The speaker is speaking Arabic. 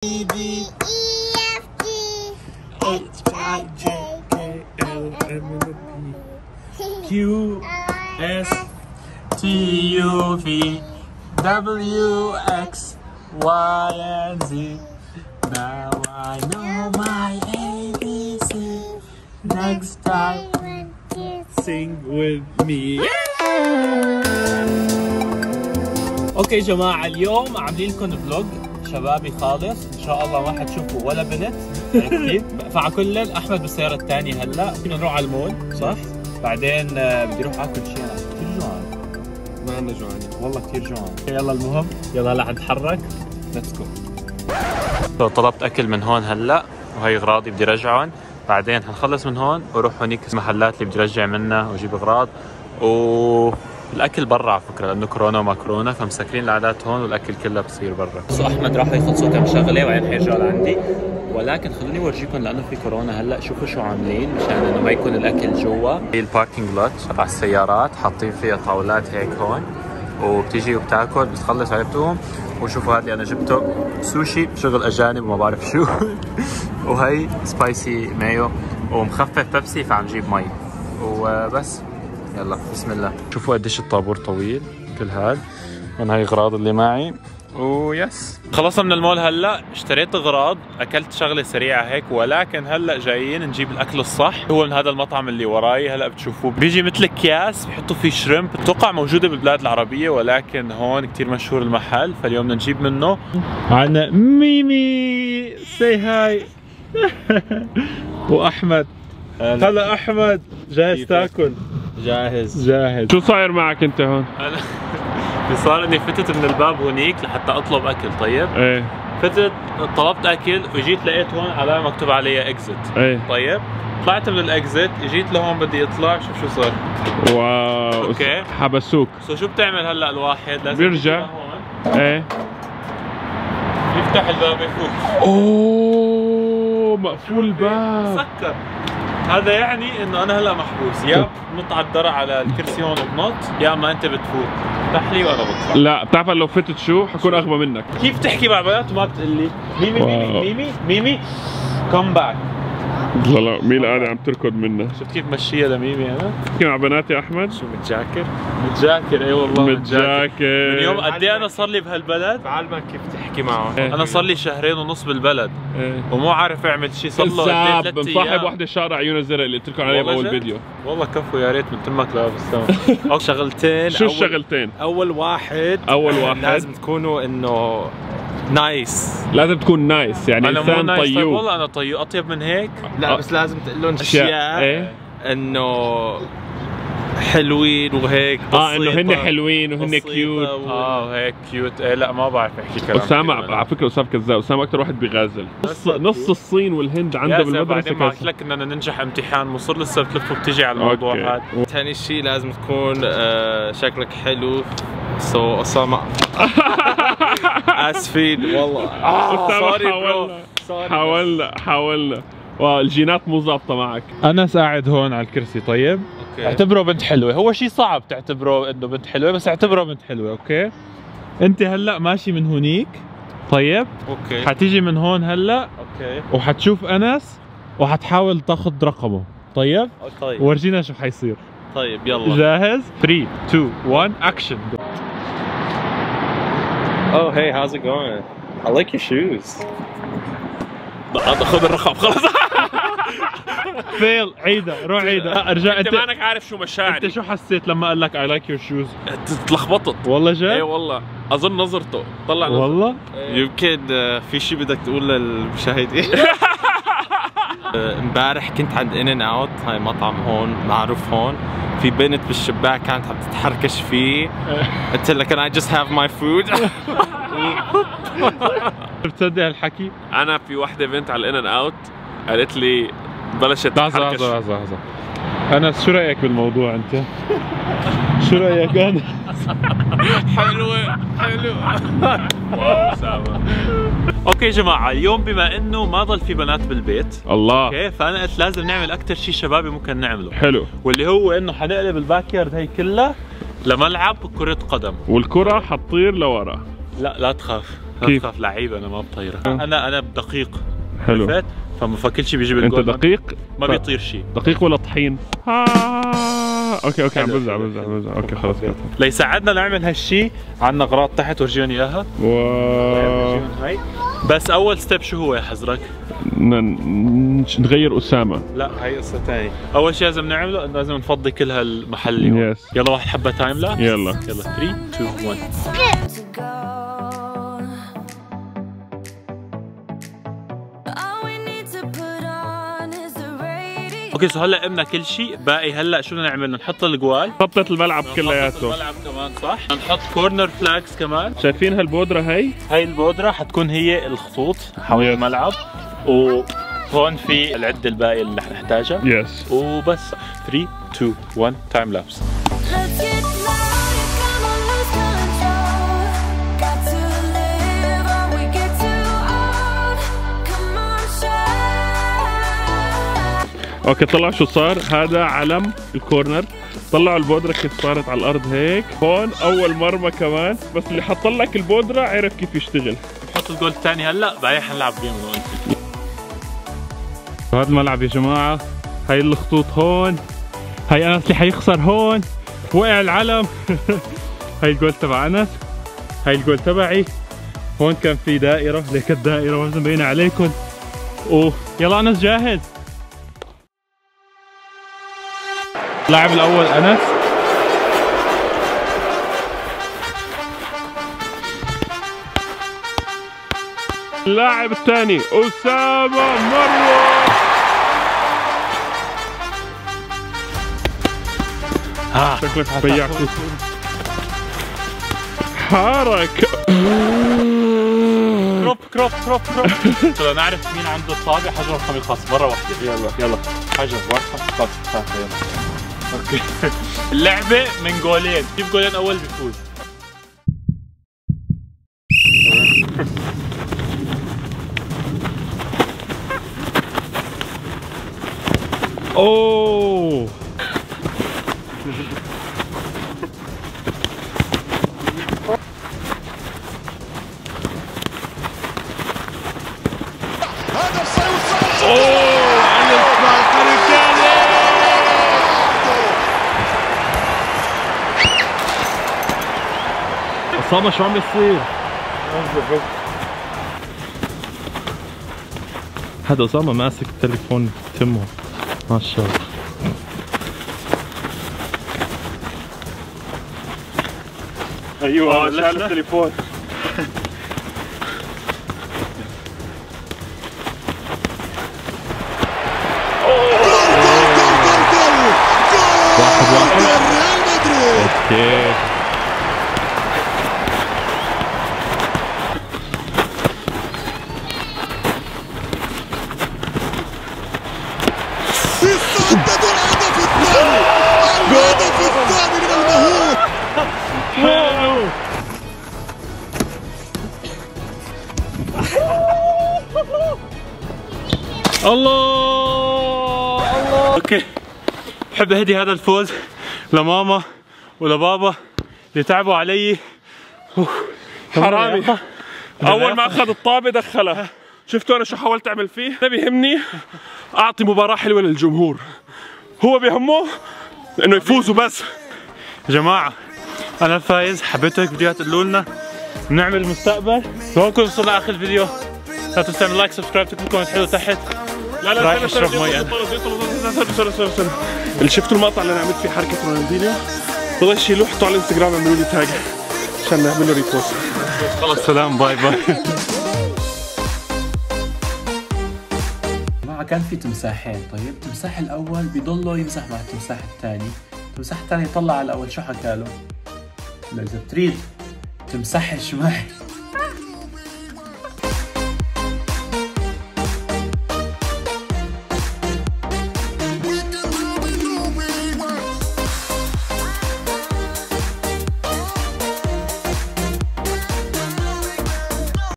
DEEF GEEF HIT WXYZ. Now I know my ABC. Next time, sing with me. اوكي جماعة، اليوم عاملين لكم فلوج شبابي خالص، ان شاء الله ما حتشوفوا ولا بنت اكيد. فعكلن احمد بالسيارة الثانية هلا، بدنا نروح على المول صح؟ بعدين بدي اروح اكل شيء، انا كثير جوعان. ما انا جوعان والله، كثير جوعان. يلا المهم يلا هلا حنتحرك، ليتس جو. طلبت اكل من هون هلا، وهي اغراضي بدي رجعهم، بعدين حنخلص من هون واروح هونيك المحلات اللي بدي رجع منها واجيب اغراض. والاكل برا على فكره، لانه كورونا وما كورونا فمسكرين العادات هون، والاكل كله بصير برا. احمد راح يخلصوا كم شغله وبعدين حيرجعوا لعندي، ولكن خلوني اورجيكم لانه في كورونا هلا شوفوا شو عاملين مشان انه ما يكون الاكل جوا. هي الباركينج لوت تبع السيارات، حاطين فيها طاولات هيك هون، وبتيجي وبتاكل بتخلص علبتهم. وشوفوا هذا اللي انا جبته سوشي شغل اجانب وما بعرف شو وهي سبايسي مايو ومخفف بيبسي، فعم جيب مي وبس. يلا بسم الله. شوفوا قديش الطابور طويل، كل هاد من هاي اغراض اللي معي ويس. خلصنا من المول هلا، اشتريت اغراض، اكلت شغله سريعه هيك، ولكن هلا جايين نجيب الاكل الصح. هو من هذا المطعم اللي وراي هلا بتشوفوه، بيجي مثل اكياس بحطوا فيه شريمب، بتوقع موجوده بالبلاد العربيه ولكن هون كثير مشهور المحل، فاليوم بدنا نجيب منه. معنا ميمي سي هاي واحمد. هلا احمد جاهز تاكل؟ جاهز. شو صاير معك انت هون؟ انا صار اني فتت من الباب هونيك لحتى اطلب اكل. طيب؟ ايه فتت طلبت اكل وجيت لقيت هون علامه مكتوب عليها اكزت. ايه طيب؟ طلعت من الاكزت اجيت لهون بدي اطلع، شوف شو صار. واو اوكي حبسوك. شو بتعمل هلا الواحد؟ لازم بيرجع هون. ايه يفتح الباب يفوت. اوه مقفول الباب، مسكر. هذا يعني انه انا هلا محبوس، يا بنط على الدرع على الكرسي هون وبنط، يا اما انت بتفوت افتح لي وانا بطلع. لا بتعرف لو فتت شو حكون اغبى منك. كيف تحكي مع بنات وما بتقول لي ميمي ميمي ميمي ميمي كم باك؟ لا مين قاعد عم تركض منها؟ شفت كيف مشيها لميمي انا؟ بحكي مع بناتي احمد. شو متجاكر؟ اي والله متجاكر. من يوم قد ايه انا صار لي بهالبلد؟ بعلمك كيف تحكي معهم. انا صار لي 2.5 شهر بالبلد ومو عارف اعمل شيء، صار له قد ايه 3 ايام. بنصاحب وحده شارع عيونها زرق اللي قلت لكم عليها باول فيديو. والله كفو يا ريت من تمك لابس شغلتين. شو الشغلتين؟ اول واحد لازم تكونوا انه نايس، لازم تكون نايس يعني انسان طيوب. طيب والله انا طيوب اطيب من هيك. لا بس لازم تقول لهم اشياء ايه؟ انه حلوين وهيك، انه هن حلوين وهن كيوت وهيك كيوت. ايه لا ما بعرف احكي كلام. اسامه على فكره اسامه كذاب، اسامه اكثر واحد بيغازل، نص الصين والهند عنده بالمدرسه. ما قلت لك اننا ننجح امتحان وصر لسه بتلف وبتجي على الموضوع هذا. ثاني شيء لازم تكون شكلك حلو. سو اسامه اسفين والله سوري برو، حاولنا والجينات مو ظابطه معك. انس قاعد هون على الكرسي. طيب أوكي. اعتبره بنت حلوه، هو شيء صعب تعتبره انه بنت حلوه، بس اعتبره بنت حلوه. اوكي انت هلا ماشي من هونيك. طيب اوكي حتيجي من هون هلا. اوكي وحتشوف انس وحتحاول تاخذ رقمه. طيب طيب ورجينا شو حيصير. طيب يلا جاهز؟ 3 2 1 اكشن. Oh hey, how's it going? I like your shoes. خذ الرقم خلص. فيل عيدة، روح عيدة ارجع. انت مانك عارف شو مشاعري. انت شو حسيت لما قال لك I like your shoes؟ تلخبطت والله. جد؟ اي والله اظن نظرته طلع نظرته. والله يمكن في شيء بدك تقول للمشاهدين. امبارح كنت عند ان ان اوت، هاي مطعم هون معروف هون، في بنت بالشباك كانت عم تتحركش فيه، قلت لها can I just have my food؟ بتصدق هالحكي؟ أنا في وحدة بنت على الإن أند أوت قالت لي بلشت تتحركش. لحظة أنس شو رأيك بالموضوع أنت؟ شو رأيك أنس؟ حلوة واو سامة. اوكي جماعة، اليوم بما انه ما ضل في بنات بالبيت الله، اوكي فانا قلت لازم نعمل اكثر شيء شبابي ممكن نعمله حلو، واللي هو انه حنقلب الباك يارد هي كلها لملعب كرة قدم، والكرة حتطير لورا. لا تخاف كيف؟ هخطف لعيب انا ما بطيره. انا بدقيق. حلو. فما فكلش بيجيب الجول. انت دقيق؟ ما بيطير شيء. دقيق ولا طحين؟ اوكي عم بزعل اوكي خلص. ليساعدنا نعمل هالشيء عندنا اغراض تحت ورجيوني اياها. هاي بس اول ستيب شو هو يا حزرك؟ نغير اسامه. لا هي قصه ثانيه. اول شيء لازم نعمله انه لازم نفضي كل هالمحل اليوم. يلا واحد حبه تايم لابس. يلا 3 2 1 اوكي. سو هلا قمنا كل شيء، باقي هلا شو بدنا نعمل؟ نحط الجوال، خطة الملعب كلياته، الملعب كمان صح؟ نحط كورنر فلاكس كمان. شايفين هالبودرة هي؟ هي البودرة حتكون هي الخطوط حول الملعب، وهون في العدة الباقية اللي رح نحتاجها. يس وبس. 3 2 1 تايم لابس. اوكي طلعوا شو صار. هذا علم الكورنر. طلعوا البودره كيف صارت على الارض هيك. هون اول مرمى كمان، بس اللي حط لك البودره عرف كيف يشتغل. بحط الجول الثاني هلا، بعدين حنلعب جيم. هذا الملعب يا جماعه، هي الخطوط هون، هي انس اللي حيخسر هون، وقع العلم. هي الجول تبع انس، هي الجول تبعي. هون كان في دائره، ليك الدائره ما مبينه عليكم. يلا انس جاهز. اللاعب الاول انس. اللاعب الثاني اسامه مروه. شكلك ضيعت حارك. كروب. لو نعرف مين عنده الطابع. حجر رقم الخاص مره واحده. يلا حجر واحد خاص. يلا اوكي. اللعبة من جولين، كيف جولين أول بيفوز. اوه هذا سيصعد. صابة شو عم يصير؟ هذا أسامة ماسك التليفون بتمه، ما شاء الله. ايوه شال التليفون. واحد اوكي. الله اوكي. بحب اهدي هذا الفوز لماما ولبابا اللي تعبوا علي. حرامي اول ما اخذ الطابه دخلها. شفتوا انا شو حاولت اعمل فيه؟ انا بيهمني اعطي مباراه حلوه للجمهور، هو بيهمه انه يفوزوا بس. يا جماعه انا الفايز. حبيتوا هيك فيديوهات تقولوا لنا بنعمل المستقبل. لهونكم وصلنا اخر الفيديو. لا تنسوا تعملوا لايك سبسكرايب، تكتبوا كومنت حلو تحت. لا رايح اشرب مي. استنى اللي شفتوا المقطع اللي انا عملت فيه حركه رونالدينيو، والله شيلوه حطوه على الانستغرام، اعملوا لي تاج عشان نعمل له ريبوست. خلص سلام، باي باي. كان في تمساحين. طيب التمساح الاول بيضله يمسح مع التمساح الثاني، التمساح الثاني يطلع على الاول شو حكى له؟ لازم تريد تمسح شمال.